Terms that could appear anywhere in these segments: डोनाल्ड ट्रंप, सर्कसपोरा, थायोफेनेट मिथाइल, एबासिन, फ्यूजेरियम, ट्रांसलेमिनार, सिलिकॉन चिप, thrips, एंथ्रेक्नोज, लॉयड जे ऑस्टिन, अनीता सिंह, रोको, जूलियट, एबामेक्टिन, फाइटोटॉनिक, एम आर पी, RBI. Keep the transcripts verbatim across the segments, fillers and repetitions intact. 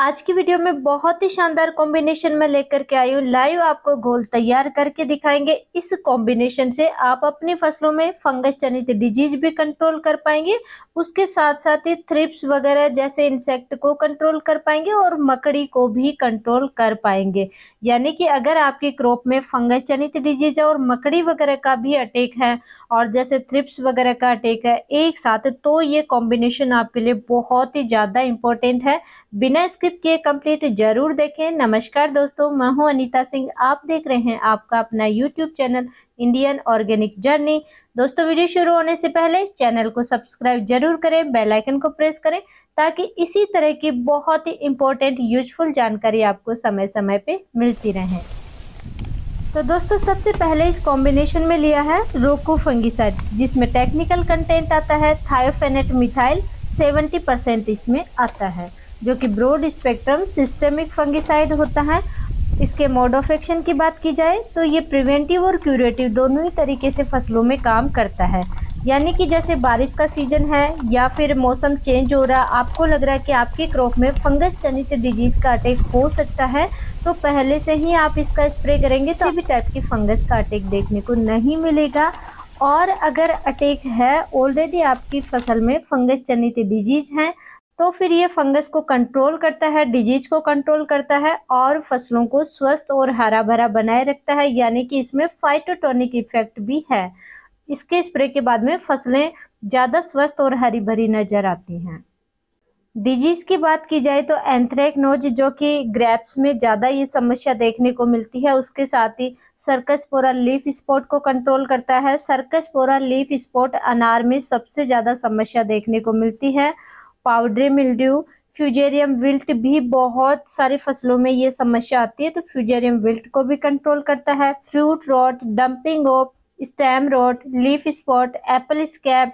आज की वीडियो में बहुत ही शानदार कॉम्बिनेशन में लेकर के आई हूँ। लाइव आपको घोल तैयार करके दिखाएंगे। इस कॉम्बिनेशन से आप अपनी फसलों में फंगस जनित डिजीज भी कंट्रोल कर पाएंगे, उसके साथ साथ ही थ्रिप्स वगैरह जैसे इंसेक्ट को कंट्रोल कर पाएंगे और मकड़ी को भी कंट्रोल कर पाएंगे। यानी कि अगर आपकी क्रॉप में फंगस जनित डिजीज और मकड़ी वगैरह का भी अटैक है और जैसे थ्रिप्स वगैरह का अटैक है एक साथ, तो ये कॉम्बिनेशन आपके लिए बहुत ही ज़्यादा इम्पोर्टेंट है। बिना स्किप किए कंप्लीट जरूर देखें। नमस्कार दोस्तों, मैं हूं अनीता सिंह। आप देख रहे हैं आपका अपना YouTube channel Indian organic journey. दोस्तों, वीडियो शुरू होने से पहले चैनल को सब्सक्राइब जरूर करें, बेल आइकन को प्रेस करें ताकि इसी तरह की बहुत ही इम्पोर्टेंट यूजफुल जानकारी आपको समय समय पे मिलती रहे। तो दोस्तों, सबसे पहले इस कॉम्बिनेशन में लिया है रोको फंगिसाइड, जिसमें टेक्निकल कंटेंट आता है थायोफेनेट मिथाइल सत्तर परसेंट इसमें आता है, जो कि ब्रॉड स्पेक्ट्रम सिस्टेमिक फंगिसाइड होता है। इसके मोड ऑफ एक्शन की बात की जाए तो ये प्रिवेंटिव और क्यूरेटिव दोनों ही तरीके से फसलों में काम करता है। यानी कि जैसे बारिश का सीज़न है या फिर मौसम चेंज हो रहा, आपको लग रहा है कि आपकी क्रॉप में फंगस जनित डिजीज़ का अटैक हो सकता है, तो पहले से ही आप इसका स्प्रे करेंगे तो किसी भी टाइप की फंगस का अटैक देखने को नहीं मिलेगा। और अगर अटैक है, ऑलरेडी आपकी फसल में फंगस जनित डिजीज़ है, तो फिर ये फंगस को कंट्रोल करता है, डिजीज को कंट्रोल करता है और फसलों को स्वस्थ और हरा भरा बनाए रखता है। यानी कि इसमें फाइटोटॉनिक इफेक्ट भी है। इसके स्प्रे के बाद में फसलें ज़्यादा स्वस्थ और हरी भरी नज़र आती हैं। डिजीज़ की बात की जाए तो एंथ्रेक्नोज, जो कि ग्रेप्स में ज़्यादा ये समस्या देखने को मिलती है, उसके साथ ही सर्कसपोरा लीफ स्पॉट को कंट्रोल करता है। सर्कसपोरा लीफ स्पॉट अनार में सबसे ज़्यादा समस्या देखने को मिलती है। पाउडरी मिल्ड्यू, फ्यूजेरियम विल्ट भी बहुत सारी फसलों में ये समस्या आती है, तो फ्यूजेरियम विल्ट को भी कंट्रोल करता है। Fruit rot, damping off, stem rot, leaf spot, apple scab,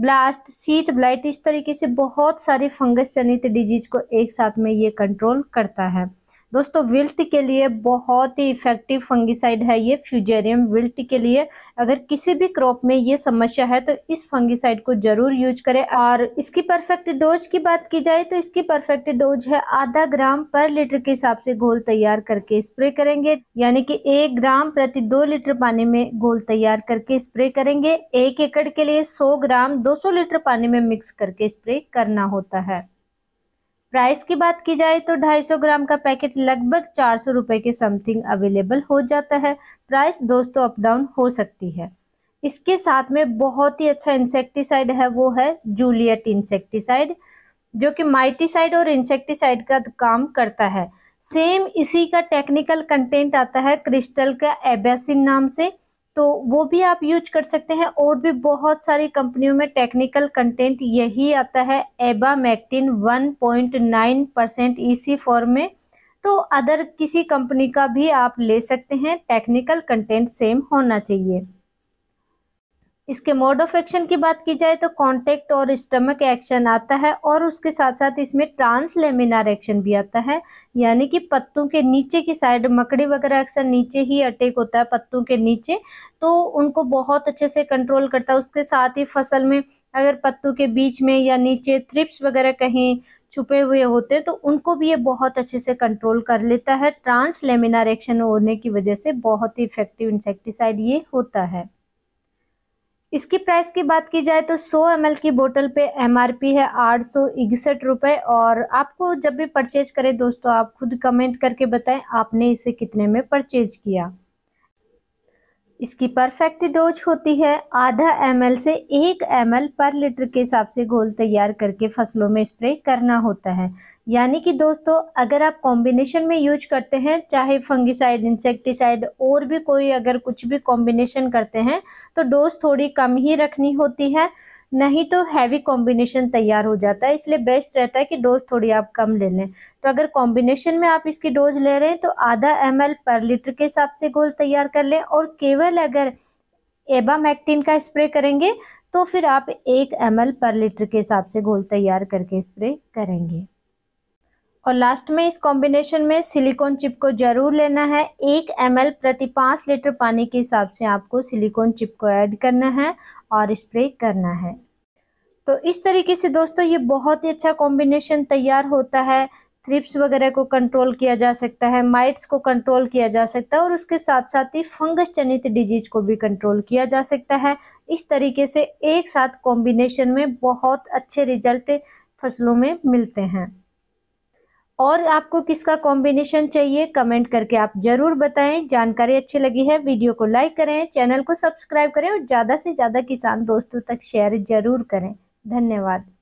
blast, sheath blight, इस तरीके से बहुत सारी फंगस जनित डिजीज को एक साथ में ये कंट्रोल करता है। दोस्तों, विल्ट के लिए बहुत ही इफेक्टिव फंगिसाइड है ये फ्यूजेरियम विल्ट के लिए। अगर किसी भी क्रॉप में ये समस्या है तो इस फंगिसाइड को जरूर यूज करें। और इसकी परफेक्ट डोज की बात की जाए तो इसकी परफेक्ट डोज है आधा ग्राम पर लीटर के हिसाब से घोल तैयार करके स्प्रे करेंगे। यानी कि एक ग्राम प्रति दो लीटर पानी में घोल तैयार करके स्प्रे करेंगे। एक एकड़ के लिए सौ ग्राम दो सौ लीटर पानी में मिक्स करके स्प्रे करना होता है। प्राइस की बात की जाए तो दो सौ पचास ग्राम का पैकेट लगभग चार सौ रुपये के समथिंग अवेलेबल हो जाता है। प्राइस दोस्तों अप डाउन हो सकती है। इसके साथ में बहुत ही अच्छा इंसेक्टिसाइड है, वो है जूलियट इंसेक्टिसाइड, जो कि माइटिसाइड और इंसेक्टिसाइड का काम करता है। सेम इसी का टेक्निकल कंटेंट आता है क्रिस्टल का एबासिन नाम से, तो वो भी आप यूज कर सकते हैं। और भी बहुत सारी कंपनियों में टेक्निकल कंटेंट यही आता है, एबामेक्टिन one point nine percent EC form में, तो अदर किसी कंपनी का भी आप ले सकते हैं। टेक्निकल कंटेंट सेम होना चाहिए। इसके मोड ऑफ एक्शन की बात की जाए तो कॉन्टैक्ट और स्टमक एक्शन आता है और उसके साथ साथ इसमें ट्रांसलेमिनार एक्शन भी आता है। यानी कि पत्तों के नीचे की साइड मकड़ी वगैरह अक्सर नीचे ही अटैक होता है, पत्तों के नीचे, तो उनको बहुत अच्छे से कंट्रोल करता है। उसके साथ ही फसल में अगर पत्तों के बीच में या नीचे थ्रिप्स वगैरह कहीं छुपे हुए होते हैं तो उनको भी ये बहुत अच्छे से कंट्रोल कर लेता है। ट्रांसलेमिनार एक्शन होने की वजह से बहुत ही इफेक्टिव इंसेक्टिसाइड ये होता है। इसकी प्राइस की बात की जाए तो सौ एम एल की बोतल पे एम आर पी है आठ सौ इकसठ रुपये। और आपको जब भी परचेज करें दोस्तों, आप खुद कमेंट करके बताएं आपने इसे कितने में परचेज किया। इसकी परफेक्ट डोज होती है आधा एम एल से एक एम एल पर लीटर के हिसाब से घोल तैयार करके फसलों में स्प्रे करना होता है। यानी कि दोस्तों, अगर आप कॉम्बिनेशन में यूज करते हैं, चाहे फंगिसाइड, इंसेक्टिसाइड और भी कोई अगर कुछ भी कॉम्बिनेशन करते हैं, तो डोज थोड़ी कम ही रखनी होती है, नहीं तो हैवी कॉम्बिनेशन तैयार हो जाता है। इसलिए बेस्ट रहता है कि डोज थोड़ी आप कम ले लें। तो अगर कॉम्बिनेशन में आप इसकी डोज ले रहे हैं तो आधा एम एल पर लीटर के हिसाब से घोल तैयार कर लें। और केवल अगर एबामेक्टिन का स्प्रे करेंगे तो फिर आप एक एम एल पर लीटर के हिसाब से घोल तैयार करके स्प्रे करेंगे। और लास्ट में इस कॉम्बिनेशन में सिलिकॉन चिप को जरूर लेना है। एक एम एल प्रति पाँच लीटर पानी के हिसाब से आपको सिलिकॉन चिप को ऐड करना है और स्प्रे करना है। तो इस तरीके से दोस्तों ये बहुत ही अच्छा कॉम्बिनेशन तैयार होता है। थ्रिप्स वगैरह को कंट्रोल किया जा सकता है, माइट्स को कंट्रोल किया जा सकता है और उसके साथ साथ ही फंगस जनित डिजीज को भी कंट्रोल किया जा सकता है। इस तरीके से एक साथ कॉम्बिनेशन में बहुत अच्छे रिजल्ट फसलों में मिलते हैं। और आपको किसका कॉम्बिनेशन चाहिए कमेंट करके आप जरूर बताएं। जानकारी अच्छी लगी है वीडियो को लाइक करें, चैनल को सब्सक्राइब करें और ज़्यादा से ज़्यादा किसान दोस्तों तक शेयर जरूर करें। धन्यवाद।